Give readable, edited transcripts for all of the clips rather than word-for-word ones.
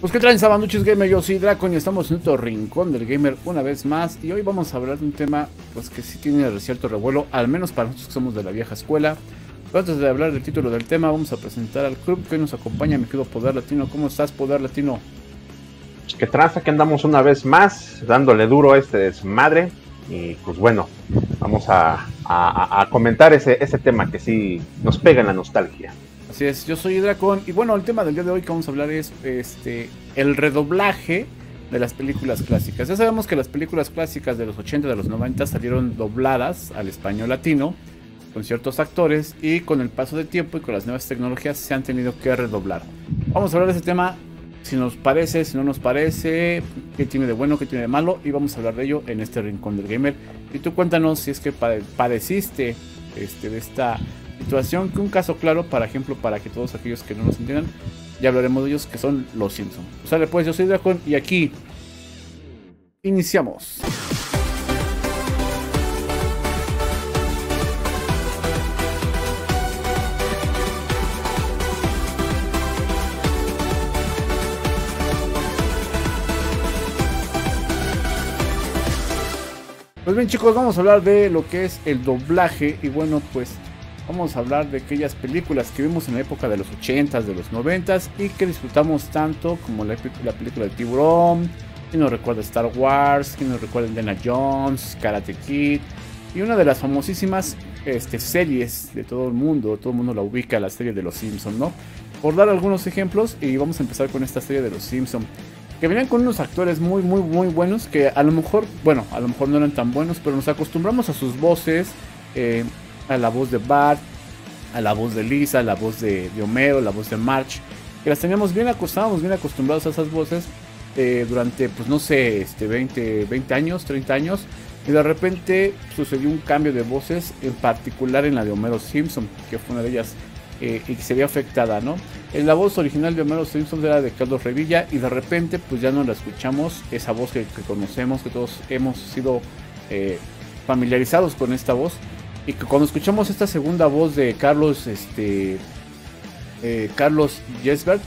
Pues qué traen, sabanduchis gamer, yo soy Draco y estamos en otro rincón del gamer una vez más. Y hoy vamos a hablar de un tema pues que sí tiene cierto revuelo, al menos para nosotros que somos de la vieja escuela. Pero antes de hablar del título del tema, vamos a presentar al club que hoy nos acompaña, mi querido Poder Latino. ¿Cómo estás, Poder Latino? Que traza, que andamos una vez más dándole duro a este desmadre. Y pues bueno, vamos a comentar ese tema que sí nos pega en la nostalgia. Así es, yo soy Dracón. Y bueno, el tema del día de hoy que vamos a hablar es el redoblaje de las películas clásicas. Ya sabemos que las películas clásicas de los 80, de los 90 salieron dobladas al español latino con ciertos actores, y con el paso del tiempo y con las nuevas tecnologías se han tenido que redoblar. Vamos a hablar de ese tema, si nos parece, si no nos parece, qué tiene de bueno, qué tiene de malo, y vamos a hablar de ello en este rincón del gamer. Y tú cuéntanos si es que padeciste de esta situación, que un caso claro, por ejemplo, para que todos aquellos que no nos entiendan, ya hablaremos de ellos, que son los Simpsons. O sea, pues yo soy Dracon y aquí iniciamos. Pues bien, chicos, vamos a hablar de lo que es el doblaje. Y bueno, pues vamos a hablar de aquellas películas que vimos en la época de los 80s, de los 90s, y que disfrutamos tanto, como la película de Tiburón, que nos recuerda Star Wars, que nos recuerda Indiana Jones, Karate Kid, y una de las famosísimas series de todo el mundo la ubica, la serie de los Simpsons, ¿no? Por dar algunos ejemplos, y vamos a empezar con esta serie de los Simpsons, que venían con unos actores muy, muy, muy buenos, que a lo mejor, bueno, a lo mejor no eran tan buenos, pero nos acostumbramos a sus voces, a la voz de Bart, a la voz de Lisa, a la voz de Homero, a la voz de Marge, que las teníamos bien acostados, bien acostumbrados a esas voces durante, pues no sé, 20 años, 30 años, y de repente sucedió un cambio de voces, en particular en la de Homero Simpson, que fue una de ellas, y que se ve afectada, ¿no? La voz original de Homero Simpson era de Carlos Revilla, y de repente pues ya no la escuchamos, esa voz que conocemos, que todos hemos sido familiarizados con esta voz, y que cuando escuchamos esta segunda voz de Carlos Carlos Jesberg,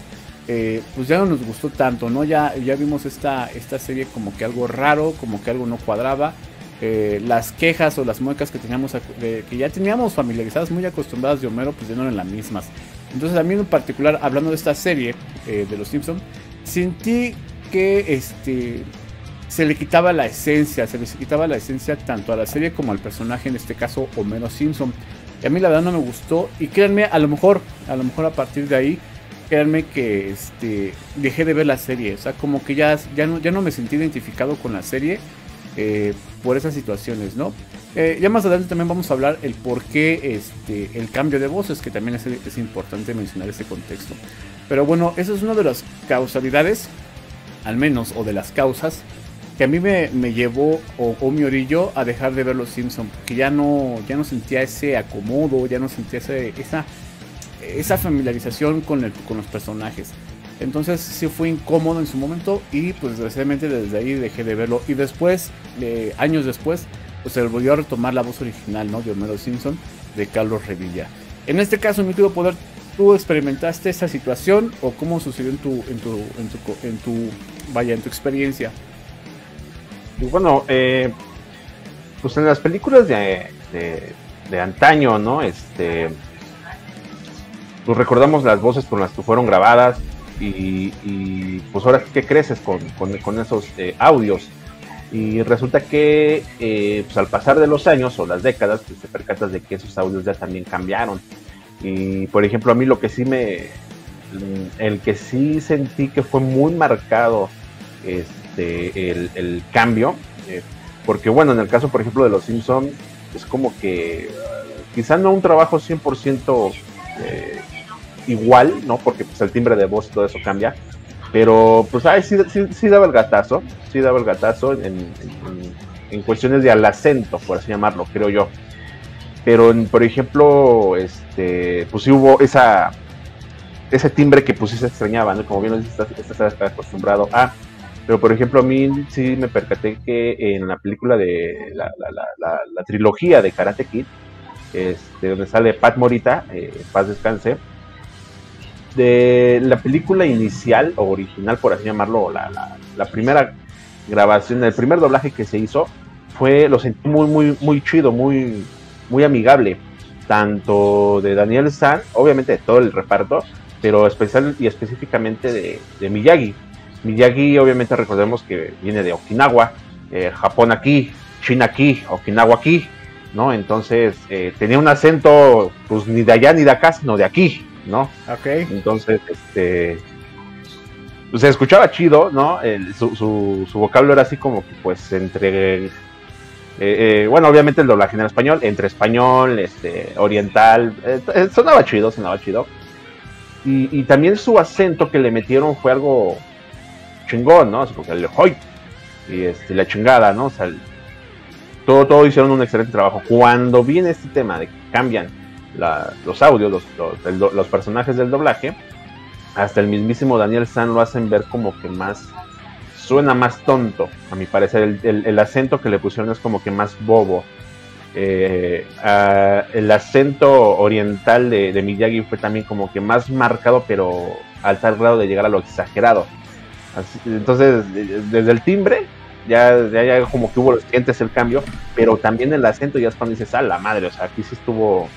pues ya no nos gustó tanto, ¿no? Ya vimos esta serie como que algo raro, como que algo no cuadraba. Las quejas o las muecas que teníamos, que ya teníamos familiarizadas, muy acostumbradas de Homero, pues ya no eran las mismas. Entonces, a mí en particular, hablando de esta serie de los Simpsons, sentí que se le quitaba la esencia, tanto a la serie como al personaje, en este caso Homero Simpson. Y a mí la verdad no me gustó, y créanme, a lo mejor a partir de ahí, créanme que dejé de ver la serie. O sea, como que ya no me sentí identificado con la serie. Por esas situaciones, ¿no? Ya más adelante también vamos a hablar el por qué el cambio de voces, que también es importante mencionar ese contexto. Pero bueno, esa es una de las causalidades, al menos, o de las causas, que a mí me llevó o me orilló a dejar de ver los Simpsons, porque ya no sentía ese acomodo, ya no sentía esa familiarización con los personajes. Entonces sí fue incómodo en su momento, y pues desgraciadamente desde ahí dejé de verlo. Y después, años después, pues se volvió a retomar la voz original, ¿no?, de Homero Simpson, de Carlos Revilla. En este caso, mi querido Poder, ¿tú experimentaste esa situación, o cómo sucedió en tu experiencia? Bueno, pues en las películas de antaño, ¿no? Pues recordamos las voces con las que fueron grabadas. Y pues ahora que creces con esos audios, y resulta que pues al pasar de los años o las décadas, pues te percatas de que esos audios ya también cambiaron. Y por ejemplo, a mí lo que sí el que sí sentí que fue muy marcado el cambio, porque bueno, en el caso por ejemplo de los Simpsons, es como que quizá no un trabajo 100% igual, ¿no? Porque pues el timbre de voz y todo eso cambia, pero pues ay, sí daba el gatazo, en cuestiones de al acento, por así llamarlo, creo yo. Pero por ejemplo, pues sí hubo ese timbre que pues sí se extrañaba, ¿no? Como bien estás acostumbrado a. Pero por ejemplo, a mí sí me percaté que en la película de la trilogía de Karate Kid, donde sale Pat Morita, paz descanse, de la película inicial o original, por así llamarlo, la primera grabación, el primer doblaje que se hizo, fue, lo sentí muy chido, muy amigable, tanto de Daniel San, obviamente de todo el reparto, pero especial y específicamente de Miyagi. Miyagi, obviamente, recordemos que viene de Okinawa, Japón aquí, China aquí, Okinawa aquí, ¿no? Entonces, tenía un acento, pues, ni de allá ni de acá, sino de aquí, ¿no? Ok. Entonces, pues, se escuchaba chido, ¿no? Su vocablo era así como que, pues, entre... bueno, obviamente el doblaje en el español, entre español, oriental, sonaba chido. Y también su acento que le metieron fue algo chingón, ¿no? O sea, porque el hoy y la chingada, ¿no? O sea, todo hicieron un excelente trabajo. Cuando viene este tema de que cambian los audios, los personajes del doblaje, hasta el mismísimo Daniel San lo hacen ver como que más, suena más tonto, a mi parecer. El acento que le pusieron es como que más bobo. El acento oriental de Miyagi fue también como que más marcado, pero al tal grado de llegar a lo exagerado. Así, entonces, desde el timbre ya como que hubo los clientes el cambio, pero también el acento ya es cuando dices, a la madre, o sea, aquí sí estuvo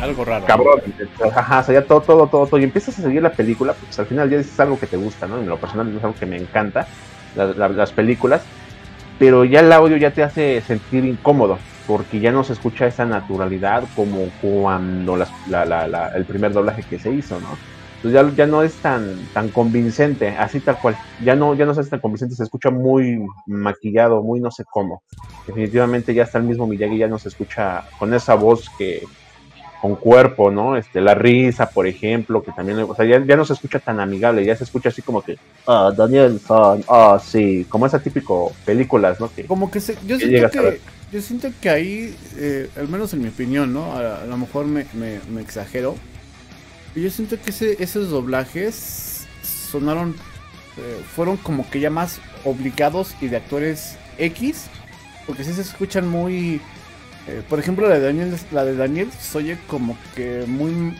algo raro, cabrón, ¿no? Ajá, o sea, ya todo, y empiezas a seguir la película, pues al final ya dices algo que te gusta, ¿no? En lo personal es algo que me encanta, las películas, pero ya el audio ya te hace sentir incómodo, porque ya no se escucha esa naturalidad como cuando el primer doblaje que se hizo, ¿no? Entonces ya no es tan convincente, así tal cual, ya no es tan convincente, se escucha muy maquillado, muy no sé cómo. Definitivamente ya está el mismo Miyagi, ya no se escucha con esa voz que, con cuerpo, ¿no? La risa, por ejemplo, que también, o sea, ya no se escucha tan amigable, ya se escucha así como que, Daniel San, sí, como esa típico películas, ¿no? Que, como que se, yo siento que ahí, al menos en mi opinión, ¿no? A lo mejor me exagero. Yo siento que esos doblajes sonaron, fueron como que ya más obligados y de actores X, porque sí se escuchan muy, por ejemplo la de Daniel se oye como que muy,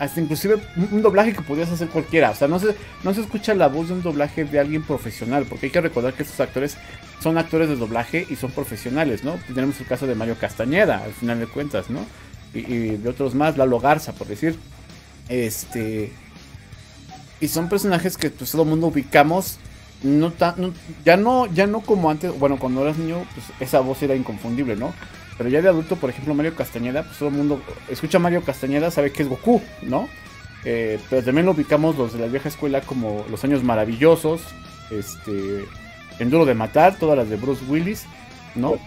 hasta inclusive un doblaje que podías hacer cualquiera, o sea, no se escucha la voz de un doblaje de alguien profesional, porque hay que recordar que estos actores son actores de doblaje y son profesionales, ¿no? Tenemos el caso de Mario Castañeda, al final de cuentas, ¿no? Y de otros más, Lalo Garza, por decir. Y son personajes que pues todo el mundo ubicamos, ya no como antes, bueno, cuando eras niño, pues esa voz era inconfundible, ¿no? Pero ya de adulto, por ejemplo, Mario Castañeda, pues todo el mundo escucha a Mario Castañeda, sabe que es Goku, ¿no? Pero también lo ubicamos los de la vieja escuela como Los Años Maravillosos, Enduro de Matar, todas las de Bruce Willis, ¿no?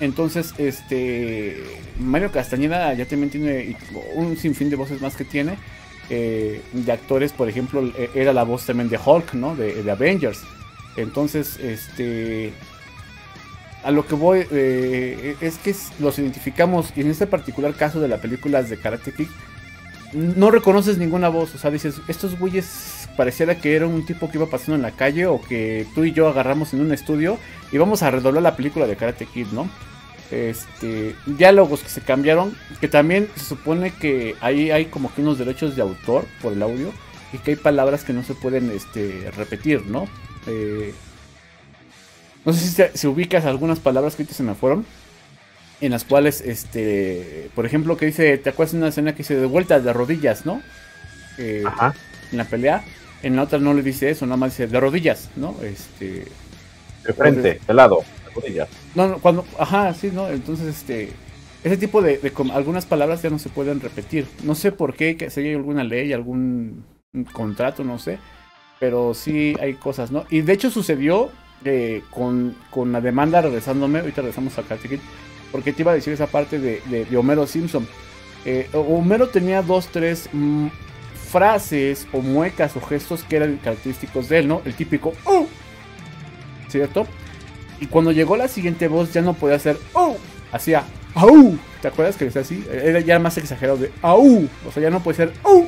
Entonces, Mario Castañeda ya también tiene un sinfín de voces más que tiene, de actores, por ejemplo, era la voz también de Hulk, ¿no? De Avengers. Entonces, a lo que voy, es que los identificamos, y en este particular caso de las películas de Karate Kid, no reconoces ninguna voz, o sea, dices, estos güeyes pareciera que era un tipo que iba pasando en la calle, o que tú y yo agarramos en un estudio y vamos a redoblar la película de Karate Kid, ¿no? Diálogos que se cambiaron, que también se supone que ahí hay como que unos derechos de autor por el audio, y que hay palabras que no se pueden repetir, ¿no? No sé si ubicas algunas palabras que ahorita se me fueron, en las cuales, por ejemplo, que dice, ¿te acuerdas de una escena que dice de vuelta de rodillas, no? Ajá. En la pelea, en la otra no le dice eso, nada más dice de rodillas, ¿no? De frente, de lado, de rodillas. No, cuando, ajá, sí, ¿no? Entonces, ese tipo de algunas palabras ya no se pueden repetir. No sé por qué, si hay alguna ley, algún contrato, no sé, pero sí hay cosas, ¿no? Y de hecho sucedió con la demanda, ahorita regresamos a Karate Kid, porque te iba a decir esa parte de Homero Simpson. Homero tenía dos, tres frases o muecas o gestos que eran característicos de él, ¿no? El típico ¡oh! ¿Cierto? Y cuando llegó la siguiente voz ya no podía hacer ¡oh! Hacía ¡au! ¿Te acuerdas que decía así? Era ya más exagerado de ¡au! O sea, ya no puede ser ¡oh!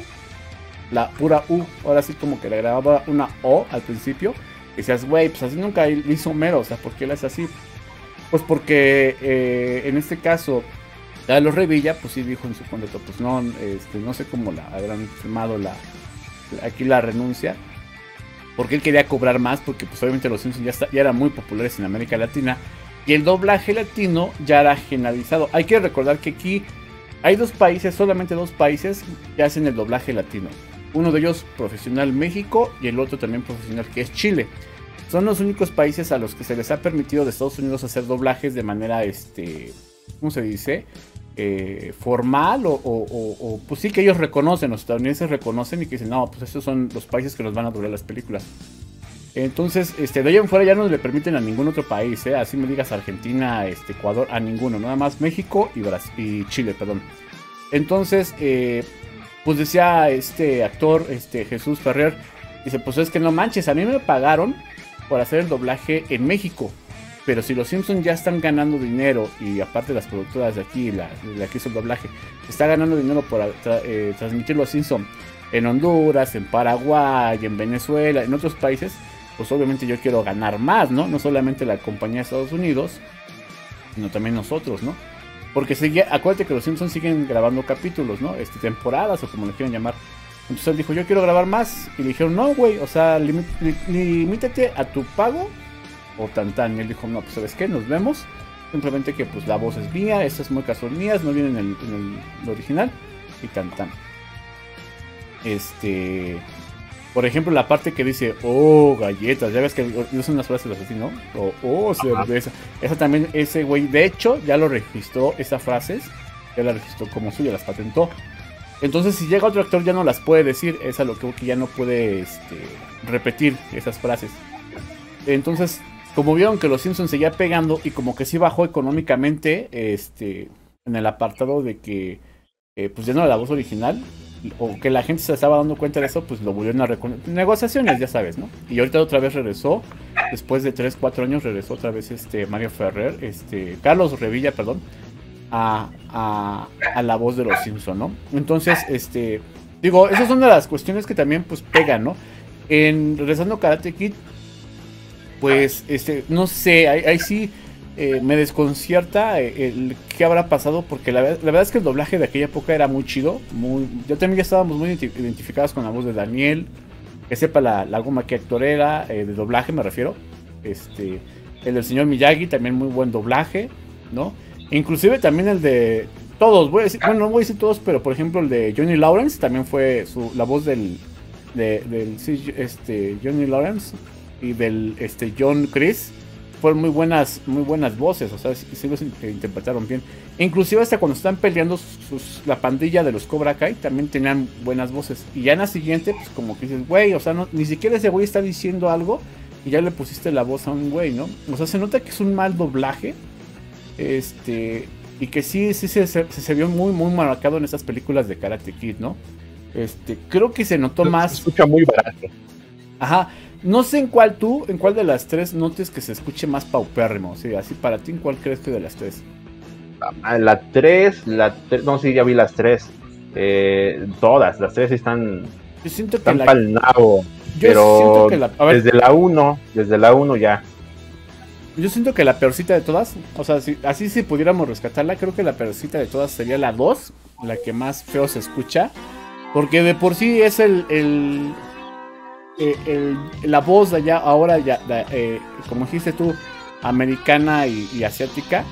La pura U. Ahora sí como que le grababa una O al principio. Y decías, güey, pues así nunca hizo Homero. O sea, ¿por qué él hace así? Pues porque en este caso Carlos Revilla, pues sí dijo en su contrato, pues no, no sé cómo la habrán firmado aquí la renuncia, porque él quería cobrar más, porque pues obviamente los Simpsons ya eran muy populares en América Latina, y el doblaje latino ya era generalizado. Hay que recordar que aquí hay dos países, solamente dos países que hacen el doblaje latino. Uno de ellos profesional, México, y el otro también profesional, que es Chile. Son los únicos países a los que se les ha permitido de Estados Unidos hacer doblajes de manera, ¿cómo se dice? Formal o pues sí, que ellos reconocen, los estadounidenses reconocen y que dicen, no, pues estos son los países que nos van a doblar las películas. Entonces, de ahí en fuera ya no le permiten a ningún otro país, así me digas Argentina, Ecuador, a ninguno, nada más México y Brasil, y Chile, perdón. Entonces, pues decía este actor, Jesús Ferrer, dice, pues es que no manches, a mí me pagaron por hacer el doblaje en México, pero si los Simpsons ya están ganando dinero, y aparte las productoras de aquí, la que hizo el doblaje, está ganando dinero por transmitir los Simpsons en Honduras, en Paraguay, en Venezuela, en otros países, pues obviamente yo quiero ganar más, ¿no? No solamente la compañía de Estados Unidos, sino también nosotros, ¿no? Porque acuérdate que los Simpsons siguen grabando capítulos, ¿no? Temporadas o como le quieran llamar. Entonces él dijo, yo quiero grabar más. Y le dijeron, no, güey, o sea, limítate a tu pago o tantán. Y él dijo, no, pues ¿sabes qué? Nos vemos. Simplemente que pues la voz es mía, estas es muy casual mías, no vienen en el original. Y tantán. Por ejemplo, la parte que dice, oh, galletas, ya ves que usan las frases así, ¿no? O, oh, cerveza. Esa también, ese güey, de hecho, ya lo registró, esas frases, ya las registró como suya, las patentó. Entonces, si llega otro actor, ya no las puede decir, es a lo que ya no puede repetir esas frases. Entonces, como vieron que los Simpsons seguía pegando y como que sí bajó económicamente, en el apartado de que, pues ya no era la voz original, o que la gente se estaba dando cuenta de eso, pues lo volvieron a negociaciones, ya sabes, ¿no? Y ahorita otra vez regresó, después de 3, 4 años regresó otra vez Mario Ferrer, Carlos Revilla, perdón, a la voz de los Simpson, ¿no? Entonces, digo, esas son de las cuestiones que también, pues, pegan, ¿no? Regresando a Karate Kid, pues, no sé, ahí sí me desconcierta el qué habrá pasado, porque la verdad es que el doblaje de aquella época era muy chido, ya también ya estábamos muy identificados con la voz de Daniel, que sepa la goma que actor era, de doblaje me refiero, el del señor Miyagi, también muy buen doblaje, ¿no? Inclusive también el de todos, bueno, no voy a decir todos, pero por ejemplo el de Johnny Lawrence, también fue la voz del Johnny Lawrence y del John Chris. Fueron muy buenas voces, o sea, sí los interpretaron bien. Inclusive hasta cuando están peleando la pandilla de los Cobra Kai, también tenían buenas voces. Y ya en la siguiente, pues como que dices, güey, o sea, no, ni siquiera ese güey está diciendo algo y ya le pusiste la voz a un güey, ¿no? O sea, se nota que es un mal doblaje, y que sí se vio muy, muy marcado en estas películas de Karate Kid, ¿no? Creo que se notó más... Se escucha muy barato. Ajá. No sé en cuál de las tres notes que se escuche más paupérrimo, sí, así para ti, ¿en cuál crees que de las tres? La tres, no, sí, ya vi las tres, todas, las tres están, yo siento que están pa'l nabo, pero que desde la uno ya. Yo siento que la peorcita de todas, o sea, si pudiéramos rescatarla, creo que la peorcita de todas sería la 2, la que más feo se escucha, porque de por sí es la voz de allá, ahora ya, como dijiste tú, americana y asiática,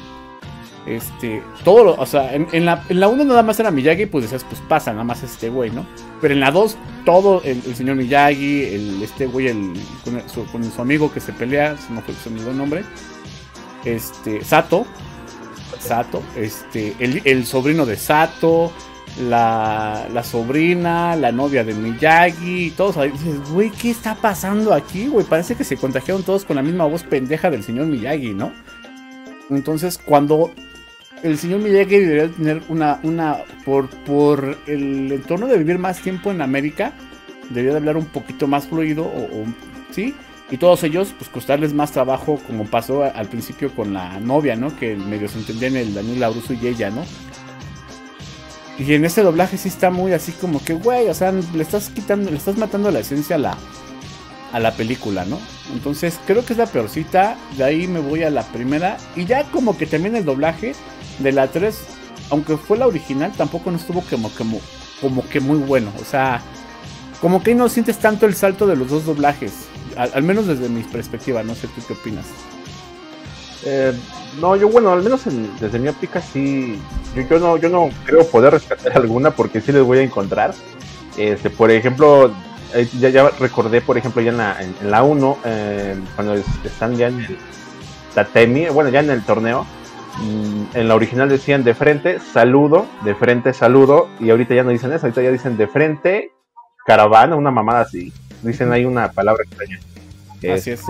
todo lo, o sea, en la 1 nada más era Miyagi, pues decías, pues pasa, nada más güey, ¿no? Pero en la 2, todo el señor Miyagi, güey, con su amigo que se pelea, no fue su amigo nombre, Sato, el sobrino de Sato, la sobrina, la novia de Miyagi y todos ahí. Dices, güey, ¿qué está pasando aquí, güey? Parece que se contagiaron todos con la misma voz pendeja del señor Miyagi, ¿no? Entonces, cuando el señor Miyagi debería tener por el entorno de vivir más tiempo en América, debería de hablar un poquito más fluido, ¿sí? Y todos ellos, pues, costarles más trabajo, como pasó al principio con la novia, ¿no? Que medio se entendían el Daniel LaRusso y ella, ¿no? Y en este doblaje sí está muy así como que, güey, o sea, le estás matando la esencia a la película, ¿no? Entonces creo que es la peorcita, de ahí me voy a la primera, y ya como que también el doblaje de la 3 aunque fue la original, tampoco no estuvo como que muy bueno. O sea, como que no sientes tanto el salto de los dos doblajes. Al menos desde mi perspectiva, no sé tú qué opinas. No, yo bueno, al menos desde mi óptica sí. Yo no creo poder rescatar alguna porque sí les voy a encontrar. Por ejemplo, ya recordé, por ejemplo, ya en la 1, cuando están ya en el tatemi, bueno, ya en el torneo, en la original decían de frente, saludo, de frente, saludo, y ahorita ya no dicen eso, ahorita ya dicen de frente, caravana, una mamada así. Dicen ahí una palabra extraña. Así es.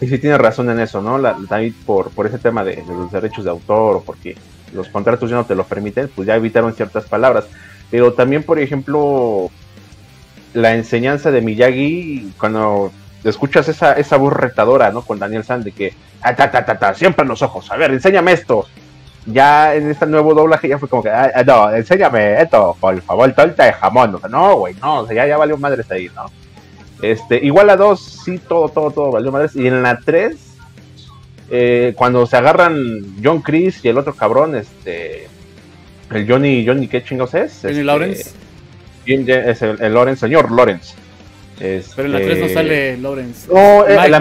Y sí tiene razón en eso, ¿no? También por ese tema de los derechos de autor, o porque los contratos ya no te lo permiten, pues ya evitaron ciertas palabras. Pero también, por ejemplo, la enseñanza de Miyagi, cuando escuchas esa voz retadora, ¿no? Con Daniel San, de que, siempre en los ojos, a ver, enséñame esto. Ya en este nuevo doblaje ya fue como que, no, enséñame esto, por favor, torta de jamón. O sea, no, güey, no, o sea, ya valió madres ahí, ¿no? Igual la 2, sí, todo valió madres. Y en la 3, cuando se agarran John Chris y el otro cabrón, el Johnny, ¿qué chingados es? Johnny Lawrence. Es el Lawrence, señor Lawrence. Pero en la 3 no sale Lawrence. No, el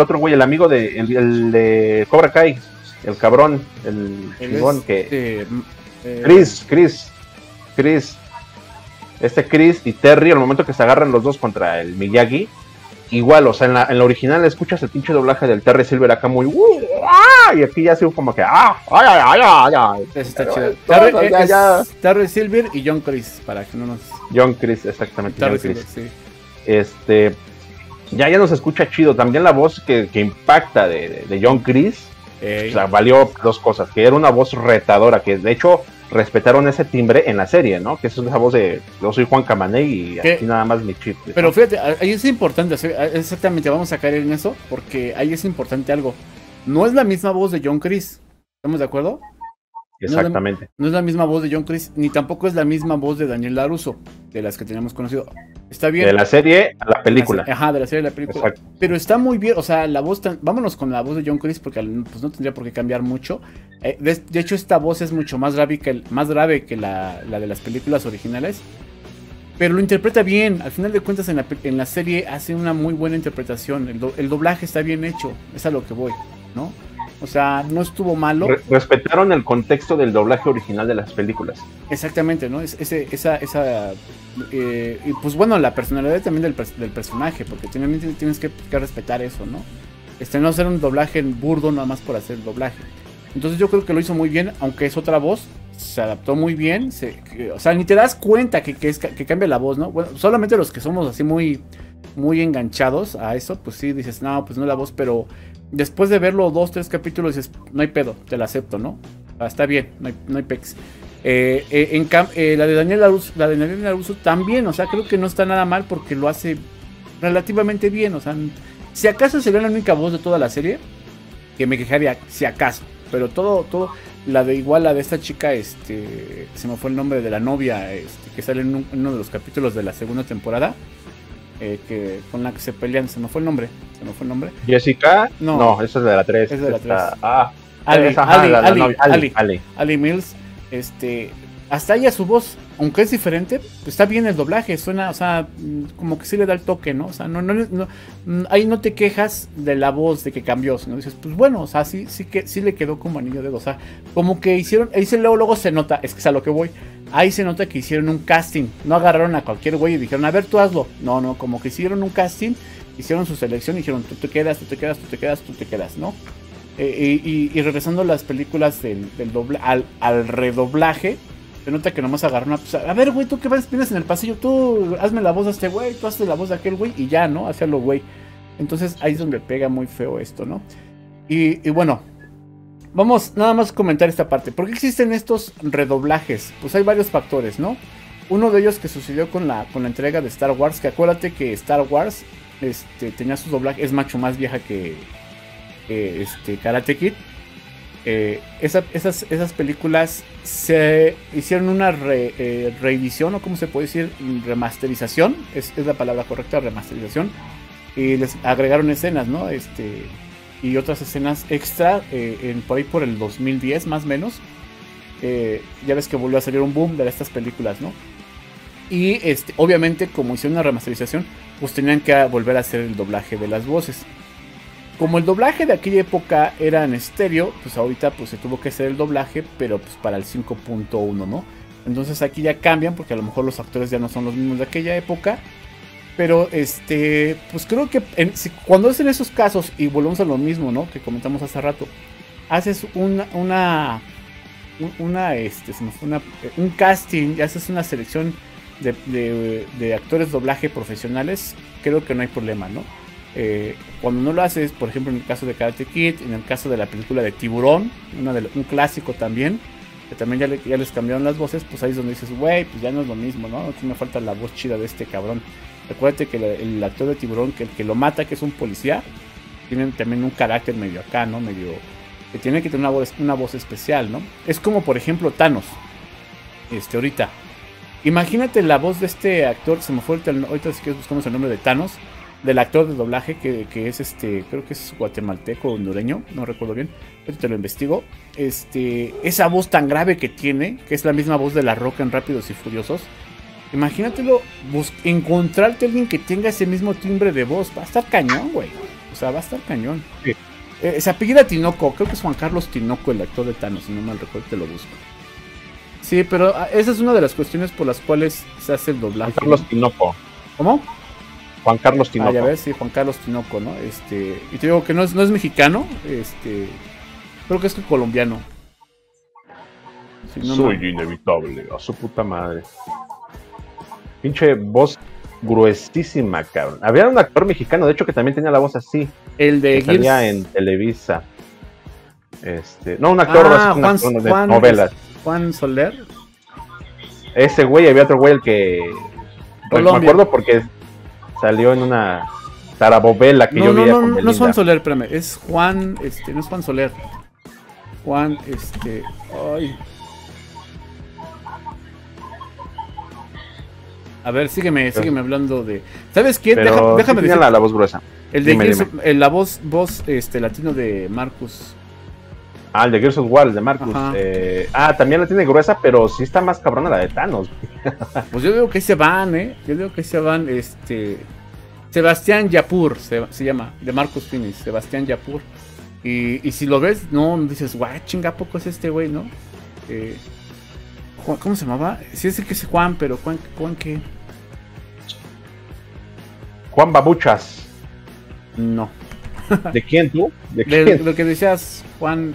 otro güey, el amigo de el de Cobra Kai, el cabrón, el chingón que... Chris. Chris y Terry, al momento que se agarran los dos contra el Miyagi, igual, o sea, en la original escuchas el pinche doblaje del Terry Silver acá muy... y aquí ya se como que... Está chido. Terry Silver y John Chris, para que no nos... John Chris, exactamente. Terry Silver, sí. Ya nos escucha chido. También la voz que impacta de John Chris, o sea, valió dos cosas, que era una voz retadora, que de hecho... respetaron ese timbre en la serie, ¿no? Que es esa voz de yo soy Juan Camaney y aquí nada más mi chip. Pero fíjate, ahí es importante, exactamente, vamos a caer en eso, porque ahí es importante algo. No es la misma voz de John Chris, ¿estamos de acuerdo? Exactamente. No es la misma voz de John Chris, ni tampoco es la misma voz de Daniel LaRusso, de las que teníamos conocido. Está bien. De la serie a la película. Ajá, de la serie a la película. Exacto. Pero está muy bien, o sea, la voz, vámonos con la voz de John Chris porque pues, no tendría por qué cambiar mucho. De hecho, esta voz es mucho más grave que la de las películas originales. Pero lo interpreta bien, al final de cuentas en la serie hace una muy buena interpretación. El doblaje está bien hecho, es a lo que voy, ¿no? O sea, no estuvo malo. Respetaron el contexto del doblaje original de las películas. Exactamente, ¿no? Y pues bueno, la personalidad también del personaje, porque tienes que respetar eso, ¿no? No hacer un doblaje burdo nada más por hacer el doblaje. Entonces yo creo que lo hizo muy bien, aunque es otra voz, se adaptó muy bien. O sea, ni te das cuenta que cambia la voz, ¿no? Bueno, solamente los que somos así muy, muy enganchados a eso, pues sí, dices, no, pues no la voz, pero... después de verlo 2, 3 capítulos dices, no hay pedo, te la acepto, ¿no? Ah, está bien, no hay pex. La de Daniel LaRusso también, o sea, creo que no está nada mal porque lo hace relativamente bien, o sea, si acaso sería la única voz de toda la serie que me quejaría, si acaso, pero todo, la de esta chica, se me fue el nombre de la novia, que sale en uno de los capítulos de la segunda temporada. Que con la que se pelean, se me fue el nombre. Jessica, no esa es de la 3. Es de la 3. Ali Mills, hasta ella su voz, aunque es diferente, pues está bien el doblaje, suena, o sea, como que sí le da el toque, ¿no? O sea, no ahí no te quejas de la voz de que cambió, sino dices, pues bueno, o sea, sí le quedó como anillo de dedo, o sea, como que hicieron, ahí luego se nota, es que es a lo que voy. Ahí se nota que hicieron un casting, no agarraron a cualquier güey y dijeron, a ver, tú hazlo. No, como que hicieron un casting, hicieron su selección y dijeron, tú te quedas, ¿no? Y regresando a las películas del doble, al redoblaje, se nota que nomás agarraron a ver, güey, tú que vas, vienes en el pasillo, tú hazme la voz de este güey, tú hazte la voz de aquel güey y ya, ¿no? Hacerlo, güey. Entonces ahí es donde pega muy feo esto, ¿no? Y bueno... vamos nada más a comentar esta parte. ¿Por qué existen estos redoblajes? Pues hay varios factores, ¿no? Uno de ellos que sucedió con la entrega de Star Wars, que acuérdate que Star Wars tenía sus doblajes, es mucho más vieja que Karate Kid. Esas películas se hicieron una reedición, o ¿cómo se puede decir? Remasterización, es la palabra correcta, remasterización. Y les agregaron escenas, ¿no? y otras escenas extra por ahí por el 2010 más o menos. Ya ves que volvió a salir un boom de estas películas, ¿no? Y obviamente, como hicieron una remasterización, pues tenían que volver a hacer el doblaje de las voces. Como el doblaje de aquella época era en estéreo, pues ahorita pues se tuvo que hacer el doblaje, pero pues para el 5.1, ¿no? Entonces aquí ya cambian, porque a lo mejor los actores ya no son los mismos de aquella época. Pero pues creo que cuando hacen esos casos, y volvemos a lo mismo, ¿no? Que comentamos hace rato, haces un casting, haces una selección de actores doblaje profesionales, creo que no hay problema, ¿no? Cuando no lo haces, por ejemplo en el caso de Karate Kid, en el caso de la película de Tiburón, un clásico también, que también ya les cambiaron las voces, pues ahí es donde dices, güey, pues ya no es lo mismo, ¿no? Aquí me falta la voz chida de este cabrón. Recuérdate que el actor de Tiburón, que lo mata, que es un policía, tiene también un carácter medio acá, ¿no? Medio que tiene que tener una voz especial, ¿no? Es como, por ejemplo, Thanos. Ahorita, imagínate la voz de este actor, se me fue ahorita si quieres buscamos el nombre de Thanos, del actor de doblaje que es creo que es guatemalteco o hondureño, no recuerdo bien, pero te lo investigo. Esa voz tan grave que tiene, que es la misma voz de La Roca en Rápidos y Furiosos. Imagínatelo, encontrarte a alguien que tenga ese mismo timbre de voz, va a estar cañón, güey. O sea, va a estar cañón. Sí. Se apellida Tinoco, creo que es Juan Carlos Tinoco el actor de Thanos, si no mal recuerdo, te lo busco. Sí, pero esa es una de las cuestiones por las cuales se hace el doblaje. Juan Carlos Tinoco. ¿Cómo? Juan Carlos Tinoco. Ah, ya ves, sí, Juan Carlos Tinoco, ¿no? Y te digo que no es mexicano, creo que es colombiano. Si no, soy inevitable, a su puta madre. Pinche voz gruesísima, cabrón. Había un actor mexicano, de hecho, que también tenía la voz así. El de Gears. Salía en Televisa. No, un actor, de novelas. Juan Soler. Ese güey, había otro güey, el que... Colombia. Me acuerdo porque... salió en una tarabobela que yo vi. No es Juan Soler, espérame. Es Juan, no es Juan Soler. Juan, ay. A ver, sígueme hablando de... ¿Sabes quién? Déjame decir. La voz gruesa. El de Gears, la voz latino de Marcus. Ah, el de Gears of War, el de Marcus. También la tiene gruesa, pero sí está más cabrona la de Thanos. Pues yo digo que se van, yo digo que se van, Sebastián Llapur se llama, de Marcus Finis, Sebastián Llapur. Y si lo ves, no, dices, guau, chinga, poco es este güey, ¿no? ¿Cómo se llamaba? Sí, es el que es Juan, pero ¿Juan qué? Juan Babuchas. No. ¿De quién tú? ¿De quién? De lo que decías, Juan,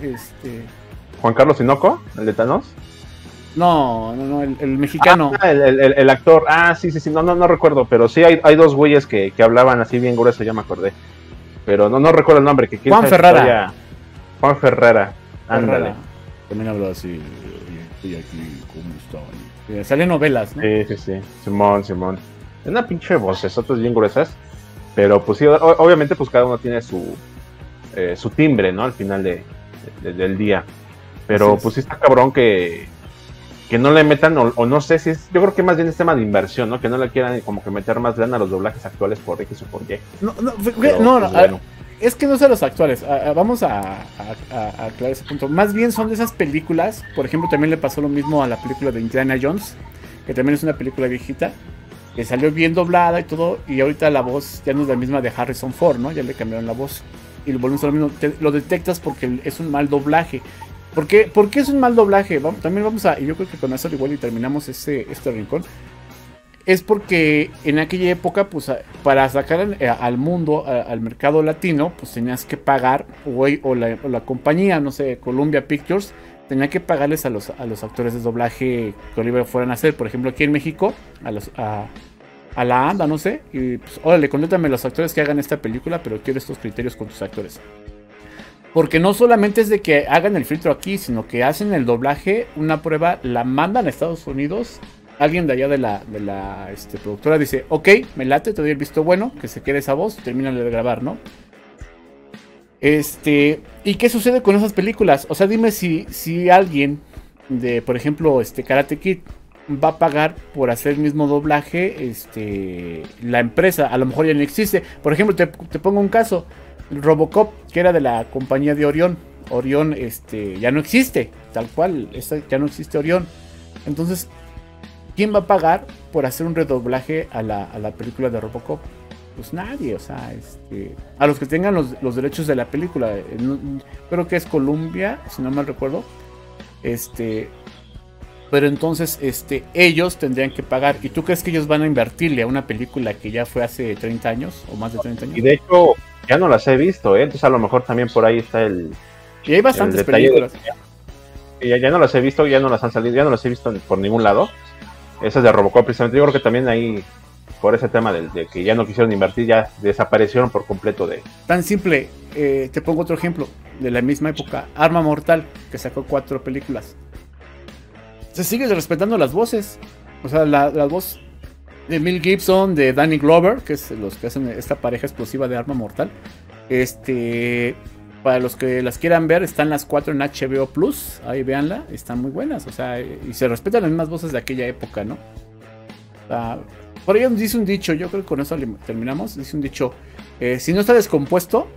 ¿Juan Carlos Tinoco? ¿El de Thanos? No, el mexicano. El actor, sí, no recuerdo, pero sí hay dos güeyes que hablaban así bien grueso, ya me acordé. Pero no recuerdo el nombre. Juan Ferrara. Juan Ferrara, ándale. También hablaba así, estoy aquí, ¿cómo estoy? Salen novelas, ¿no? Sí, Simón. Una pinche voces, otras bien gruesas. Pero pues sí, obviamente pues cada uno tiene su timbre, ¿no? Al final del día. Pero pues sí está cabrón que no le metan, o no sé si es... Yo creo que más bien es tema de inversión, ¿no? Que no le quieran como que meter más lana a los doblajes actuales por X o por Y. No, es que no son los actuales. Vamos a aclarar ese punto. Más bien son de esas películas. Por ejemplo, también le pasó lo mismo a la película de Indiana Jones, que también es una película viejita, que salió bien doblada y todo, y ahorita la voz ya no es la misma de Harrison Ford, ¿no? Ya le cambiaron la voz y lo volvemos a lo mismo. Lo detectas porque es un mal doblaje. ¿Por qué es un mal doblaje? También vamos a... Y yo creo que con eso igual y terminamos este rincón. Es porque en aquella época, pues, para sacar al mundo, al mercado latino, pues tenías que pagar, o la compañía, no sé, Columbia Pictures, tenía que pagarles a los actores de doblaje que Oliver fueran a hacer. Por ejemplo, aquí en México, a la ANDA, no sé, y pues, órale, conténtame a los actores que hagan esta película, pero quiero estos criterios con tus actores. Porque no solamente es de que hagan el filtro aquí, sino que hacen el doblaje, una prueba, la mandan a Estados Unidos. Alguien de allá de la productora dice, ok, me late, te doy el visto bueno, que se quede esa voz, terminan de grabar, ¿no? ¿Y qué sucede con esas películas? O sea, dime si alguien de, por ejemplo, Karate Kid va a pagar por hacer el mismo doblaje, la empresa, a lo mejor ya no existe. Por ejemplo, te pongo un caso. Robocop, que era de la compañía de Orión. Orión ya no existe, tal cual, ya no existe Orión. Entonces, ¿quién va a pagar por hacer un redoblaje a la película de Robocop? Pues nadie, o sea, a los que tengan los derechos de la película. Creo que es Columbia, si no mal recuerdo. Pero entonces ellos tendrían que pagar. ¿Y tú crees que ellos van a invertirle a una película que ya fue hace 30 años o más de 30 años? Y de hecho, ya no las he visto, ¿eh? Entonces a lo mejor también por ahí está el... Y hay bastantes películas. Ya no las he visto, ya no las han salido, ya no las he visto por ningún lado. Esas de Robocop, precisamente. Yo creo que también ahí, por ese tema de que ya no quisieron invertir, ya desaparecieron por completo de... Tan simple, te pongo otro ejemplo, de la misma época, Arma Mortal, que sacó 4 películas. Se sigue respetando las voces. O sea, la voz de Mel Gibson, de Danny Glover, que es los que hacen esta pareja explosiva de Arma Mortal. Para los que las quieran ver, están las 4 en HBO Plus. Ahí véanla, están muy buenas. O sea, y se respetan las mismas voces de aquella época, ¿no? Por ello dice un dicho, yo creo que con eso terminamos. Dice un dicho, si no está descompuesto,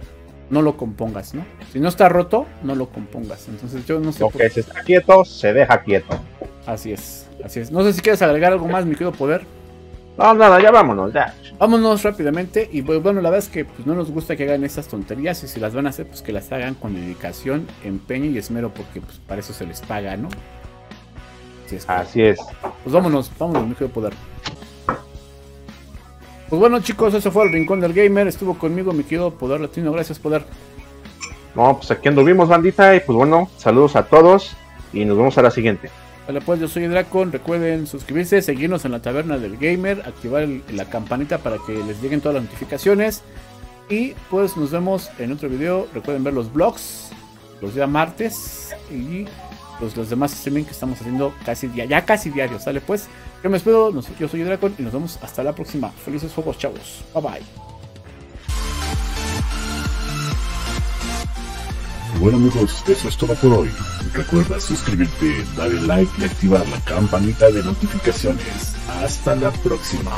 no lo compongas, ¿no? Si no está roto, no lo compongas. Entonces yo no sé... Lo que se está quieto, se deja quieto. Así es, así es. No sé si quieres agregar algo más, mi querido Poder. No, nada, ya vámonos, ya. Vámonos rápidamente. Y pues, bueno, la verdad es que pues, no nos gusta que hagan esas tonterías. Y si las van a hacer, pues que las hagan con dedicación, empeño y esmero. Porque pues para eso se les paga, ¿no? Así es. Así es. Pues vámonos, vámonos, mi querido Poder. Pues bueno, chicos, eso fue el Rincón del Gamer. Estuvo conmigo mi querido Poder Latino. Gracias, Poder. No, pues aquí anduvimos, bandita. Y pues bueno, saludos a todos. Y nos vemos a la siguiente. Vale, pues yo soy Draco. Recuerden suscribirse, seguirnos en la Taberna del Gamer. Activar la campanita para que les lleguen todas las notificaciones. Y pues nos vemos en otro video. Recuerden ver los vlogs los días martes. Y pues los demás streaming que estamos haciendo casi ya casi diario. Sale pues. Yo me despido, yo soy Dracon y nos vemos hasta la próxima. Felices juegos, chavos. Bye bye. Bueno amigos, eso es todo por hoy. Recuerda suscribirte, darle like y activar la campanita de notificaciones. Hasta la próxima.